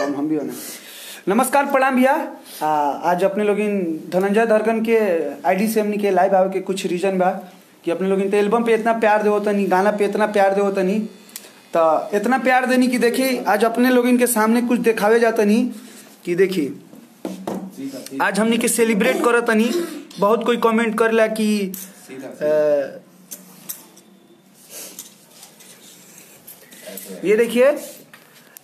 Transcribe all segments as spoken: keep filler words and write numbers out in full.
हम भी होना। नमस्कार प्रणाम भैया, आज अपने लोग इन धनंजय धड़कन के आईडी से हमने के लाइव आवे के कुछ रीजन बा कि अपने लोग इन तो एल्बम पे इतना प्यार दे होता नहीं, गाना पे इतना प्यार दे होता नहीं, तो इतना प्यार देनी कि देखिए आज अपने लोग इनके सामने कुछ दिखावे जाता नहीं कि देखिए आज हमने के सेलिब्रेट करता नहीं। बहुत कोई कमेंट कर ला कि ये देखिए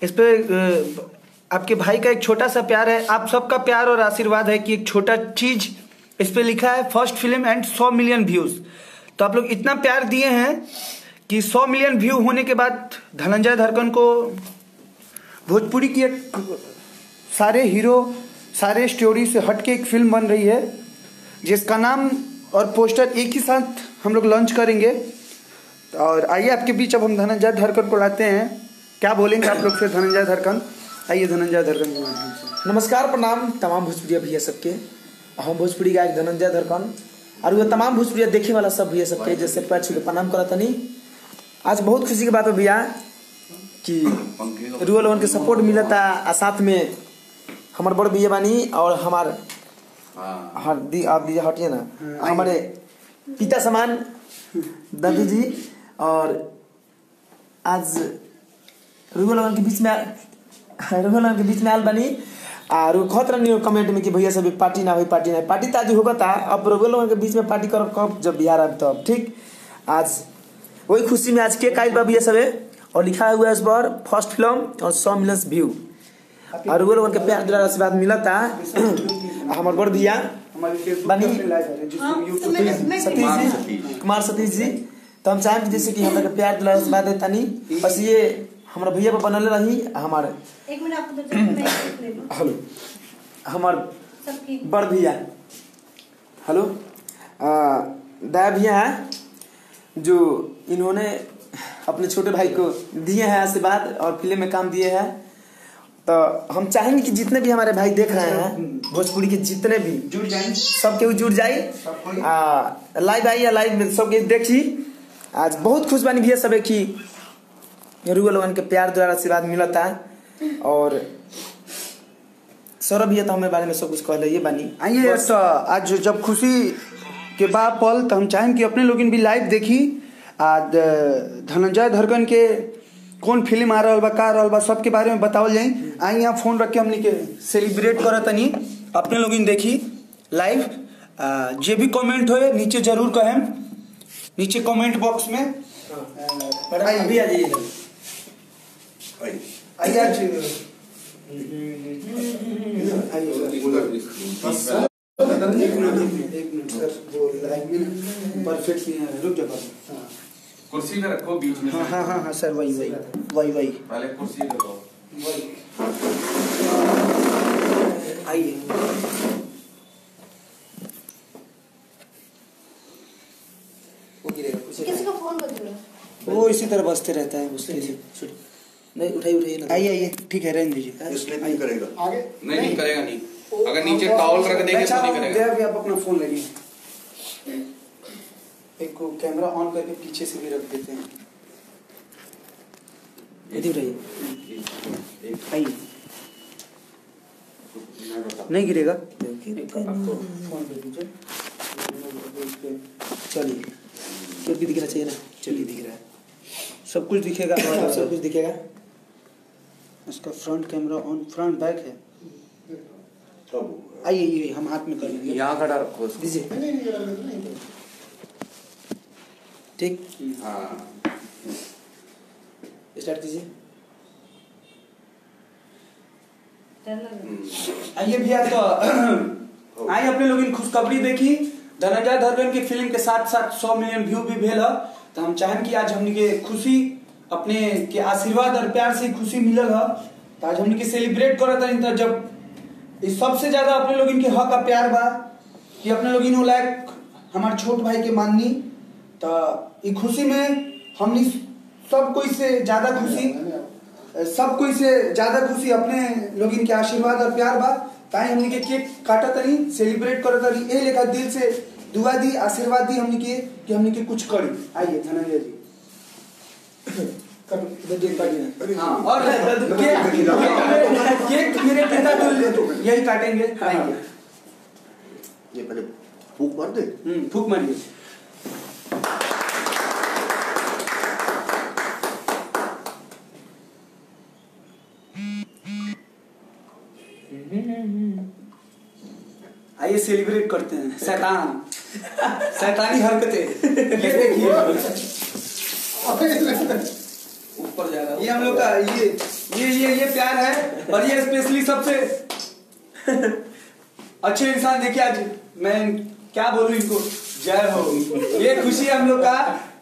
इस पर आपके भाई का एक छोटा सा प्यार है, आप सबका प्यार और आशीर्वाद है कि एक छोटा चीज इस पे लिखा है फर्स्ट फिल्म एंड सौ मिलियन व्यूज। तो आप लोग इतना प्यार दिए हैं कि सौ मिलियन व्यू होने के बाद धनंजय धड़कन को भोजपुरी की एक सारे हीरो सारे स्टोरी से हटके एक फिल्म बन रही है जिसका नाम और पोस्टर एक ही साथ हम लोग लॉन्च करेंगे। और आइए आपके बीच अब हम धनंजय धड़कन को लाते हैं, क्या बोलेंगे आप लोग से धनंजय धड़कन। आइए धनंजय धड़कन के माध्यम से नमस्कार प्रणाम तमाम भोजपुरिया भैया सबके। हम भोजपुरी गायक धनंजय धड़कन और वो तमाम भोजपुरिया देखे वाला सब भैया सबके जैसे पैर छू के प्रणाम करता नहीं। आज बहुत खुशी की बात है भैया कि रूआ लोगन के सपोर्ट मिला था और साथ में हमारे बड़ भैया बानी और हमार हरदी आप दीजिए हटिए ना हमारे पिता समान दादी जी। और आज रूआ लोगन के बीच में रोहन के बीच में आल बनी और खतरा नहीं हो कमेंट में कि भैया सभी पार्टी ना हुई पार्टी ना पार्टी तो आज होगा था। अब रोहन के बीच में पार्टी करो कब जब बिहार आए तब ठीक। आज वही खुशी में आज के काइल बा भैया सभी और लिखा हुआ है इस बार फर्स्ट फिल्म और सौ मिलियन व्यू और रोहन के प्यार दुलार आशीर्वाद मिला था हमारे बड़ भैया कुमार सतीश जी। तो हम चाहेंगे जैसे कि हमारे प्यार दुलार आशीर्वाद देता नहीं बस ये हमारा भैया पर बनल रही हमारे एक मिनट आपको हेलो हमारे बड़ भैया हेलो दया भैया हैं जो इन्होंने अपने छोटे भाई को दिए हैं आशीर्वाद और फिल्म में काम दिए हैं। तो हम चाहेंगे कि जितने भी हमारे भाई देख रहे हैं भोजपुरी के जितने भी जुड़ जाए सबके वो जुड़ जाए लाइव आई या लाइव में सबके देखी। आज बहुत खुश बानी भैया सब की रूआ लोगन के प्यार द्वारा आशीर्वाद मिलता है और सौरभ भैया तो हमारे बारे में सब कुछ कहले ये बानी। आइए तो आज जब खुशी के बाद पल तो हम चाहें कि अपने लोगन भी लाइव देखी आज धनंजय धड़कन के कौन फिल्म आ रहा बा का रहा बा सबके बारे में बतावल जाए। आइए यहाँ फोन रख के हमने के सेलिब्रेट कर तनी अपने लोगन देखी लाइव। जे भी कॉमेंट हो नीचे जरूर कहें नीचे कॉमेंट बॉक्स में भी आ जाइए परफेक्ट नहीं है रुक जाओ कुर्सी में रखो बीच में। हाँ हाँ हाँ सर वही वही वही वही पहले कुर्सी रखो वही। आइए किसी का फोन बज रहा वो इसी तरह बजते रहता है उसके लिए नहीं उठाइए उठाइए ना। आइए आइए ठीक है रहने दीजिए इसलिए नहीं करेगा आगे नहीं नहीं करेगा नहीं अगर नीचे टॉवल रख देंगे तो नहीं करेगा। जब भी आप अपना फोन लगिए एक को कैमरा ऑन करके पीछे से भी रख देते हैं ये उठाइए आइए नहीं गिरेगा चलिए तो भी दिख रहा चाहिए ना चलिए दिख रहा है सब कुछ दिखेगा सब कुछ दिखेगा इसका front camera on front back है। आइए ये हम हाथ में कर लेंगे यहाँ खड़ा रखो दीजिए ठीक। हाँ स्टार्ट कीजिए। आइए भैया तो आइए अपने लोग इन खुशखबरी देखी धनंजय धड़कन की फिल्म के साथ साथ सौ मिलियन व्यू भी भेल तो हम चाहें कि आज हमने के खुशी अपने के आशीर्वाद और प्यार से खुशी मिलल है तो आज हमने के सेलिब्रेट करता नहीं। जब इस सबसे ज्यादा अपने लोग इनके हक और प्यार बा कि अपने लोग इन लायक हमारे छोट भाई के माननी तो इस खुशी में हमने सब कोई से ज्यादा खुशी सब कोई से ज्यादा खुशी अपने लोग इनके आशीर्वाद और प्यार बा ताई हमने के केक काटा तरी सेलिब्रेट करता रही ए लेखा दिल से दुआ दी आशीर्वाद दी हमने के कि हमने के कुछ करी। आइए धनंजय जी कर दे देख पाइए। हां और के मेरे पिता तुल यही काटेंगे। ये पहले फूक मार दे। हम्म फूक मारिए। आइए सेलिब्रेट करते हैं शैतान शैतानी हरकतें। ये देखिए ऊपर जा रहा है। ये हम लोग का ये ये ये ये प्यार है। और ये स्पेशली सबसे अच्छे इंसान देखिए आज मैं क्या बोलूं इनको, जय हो। ये खुशी हम लोग का,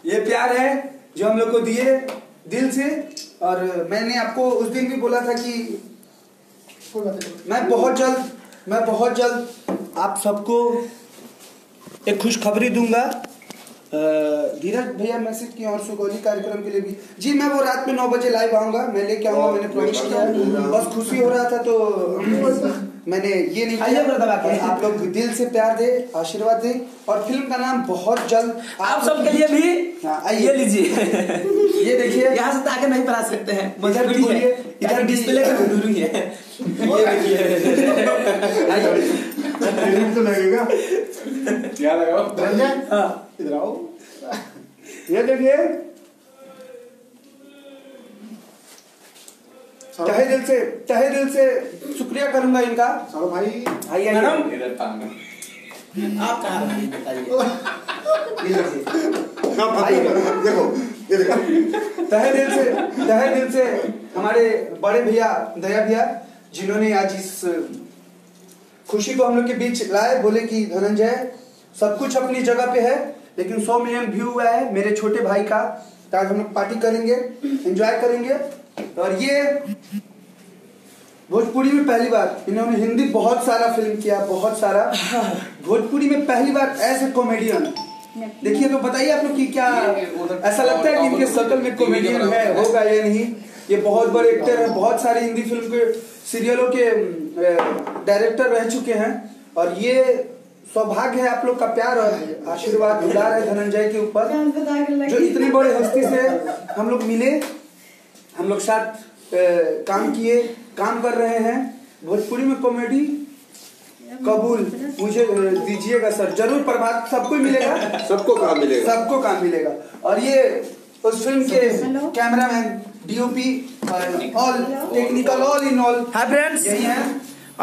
ये प्यार है जो हम लोग को दिए दिल से। और मैंने आपको उस दिन भी बोला था कि मैं बहुत जल्द मैं बहुत जल्द आप सबको एक खुशखबरी दूंगा। धीरज भैया मैसेज किया और सुगौली कार्यक्रम के लिए भी। जी मैं वो रात में नौ बजे लाइव आऊंगा, मैं लेके आऊंगा, मैंने प्रॉमिस किया। बस खुशी हो रहा था तो मैंने ये नहीं किया। आप लोग दिल से प्यार दे, आशीर्वाद दे। और फिल्म का नाम बहुत जल्द आप सबके लिए भी आइए लीजिए। ये देखिए यहाँ से आगे नहीं पढ़ा सकते हैं, इधर डिस्प्ले का जरूरी है। तो लगेगा क्या लगाओ इधर आओ। ये देखिए तहे दिल से तहे दिल से शुक्रिया करूंगा इनका। चलो भाई आइए मैडम इधर आप कहाँ देखो। ये देखो तहे दिल से तहे दिल से हमारे बड़े भैया दया भैया जिन्होंने आज इस खुशी को हम लोग के बीच लाए। बोले कि धनंजय सब कुछ अपनी जगह पे है लेकिन सौ मिलियन व्यू हुआ है मेरे छोटे भाई का। आज हम लोग पार्टी करेंगे, एंजॉय करेंगे। और ये भोजपुरी में पहली बार इन्होंने हिंदी बहुत सारा फिल्म किया, बहुत सारा भोजपुरी में पहली बार ऐसे कॉमेडियन। देखिए तो बताइए आप लोग कि क्या ऐसा लगता है कि इनके सर्कल में कॉमेडियन है, होगा या नहीं। ये बहुत बड़े एक्टर हैं, बहुत सारी हिंदी फिल्म के सीरियलों के डायरेक्टर रह चुके हैं। और ये सौभाग्य है आप लोग का प्यार और आशीर्वाद उदार है धनंजय के ऊपर जो इतने बड़े हस्ती से हम लोग मिले, हम लोग साथ काम किए, काम कर रहे हैं। भोजपुरी में कॉमेडी कबूल मुझे दीजिएगा सर, जरूर। प्रभात सबको मिलेगा, सबको काम मिलेगा, सबको काम मिलेगा। और ये उस फिल्म के cameraman, DOP, all technical, all in all. Hi friends, यही है।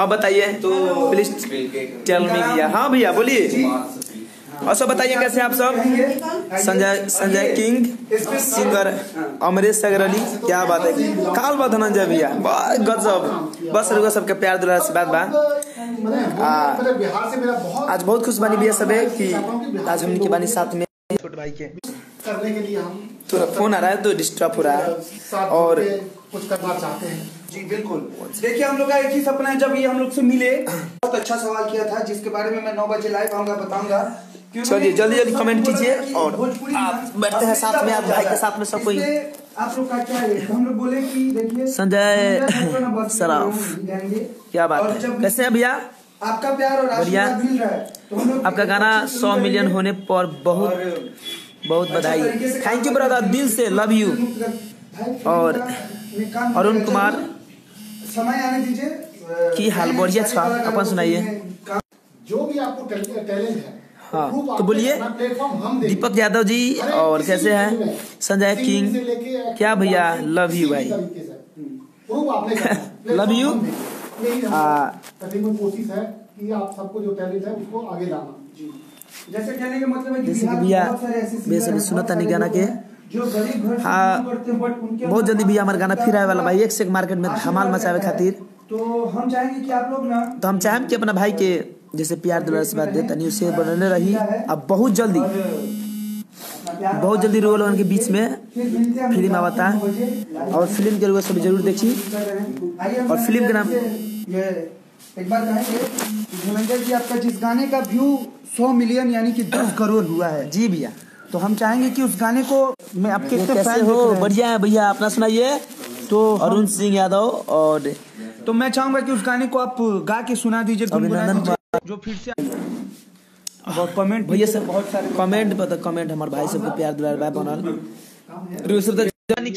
आप बताइए तो प्लीज टेल मी भैया। हाँ भैया बोलिए। और सब बताइए कैसे आप सब। संजय संजय किंग सिंगर अमरेश सागर अली, क्या बात है। काल बात धनंजय भैया गजब। बस रुको, सबके प्यार दुलार से बात बा। आज बहुत खुश बानी भैया सबे कि आज हम इनके बानी साथ में। छोटे भाई के करने के लिए हम थोड़ा फोन आ रहा है तो डिस्टर्ब हो रहा है और कुछ करना चाहते हैं। जी बिल्कुल। देखिए हम लोग का एक ही सपना है, जब ये हम लोग से मिले। बहुत अच्छा सवाल किया था जिसके बारे में मैं नौ बजे लाइव आऊंगा, बताऊंगा। चलिए जल्दी जल्दी कमेंट कीजिए और आप बैठते हैं साथ में, आप भाई के साथ में सब कोई। आप लोग का क्या है, हम लोग बोले कि देखिए संजय सराफ, क्या बात है, कैसे है भैया, आपका प्यार और आशीर्वाद मिल रहा है। आपका गाना सौ मिलियन होने पर बहुत बहुत बधाई। थैंक यू ब्रदर, दिल से लव यू। और अरुण कुमार समय आने दीजिए की हाल बढ़िया था, अपन सुनाइए। जो भी आपको टैलेंट है हाँ तो बोलिए। दीपक यादव जी और कैसे हैं संजय किंग, क्या भैया लव यू भाई, लव यू। कोशिश है कि आप सबको जो टैलेंट है उसको आगे लाना। जैसे कहने का मतलब है जैसे भैया सुनता नहीं गाना के हाँ बहुत जल्दी भैया हमारा गाना फिर आए वाला भाई, एक से एक मार्केट में धमाल मचावे खातिर। तो हम चाहेंगे कि आप लोग ना तो हम चाहेंगे कि अपना भाई के जैसे प्यार दुलार से बात देता नहीं उसे बनने रही। अब बहुत जल्दी बहुत जल्दी रोल उनके बीच में फिल्म आवता है और फिल्म के लोग सब जरूर देखी। और फिल्म के नाम एक बार कहेंगे धनंजय जी, आपका जिस गाने का व्यू सौ मिलियन यानी कि दस करोड़ हुआ है जी भैया, तो हम चाहेंगे कि उस गाने को मैं आपके कैसे हो बढ़िया है भैया अपना सुनाइए। तो अरुण सिंह यादव और तो मैं चाहूंगा कि उस गाने को आप गा के सुना दीजिए जो फिर से और कमेंट भैया से बहुत सारे कमेंट पता कमेंट हमारे भाई सबको प्यार दुलार भाई बनल।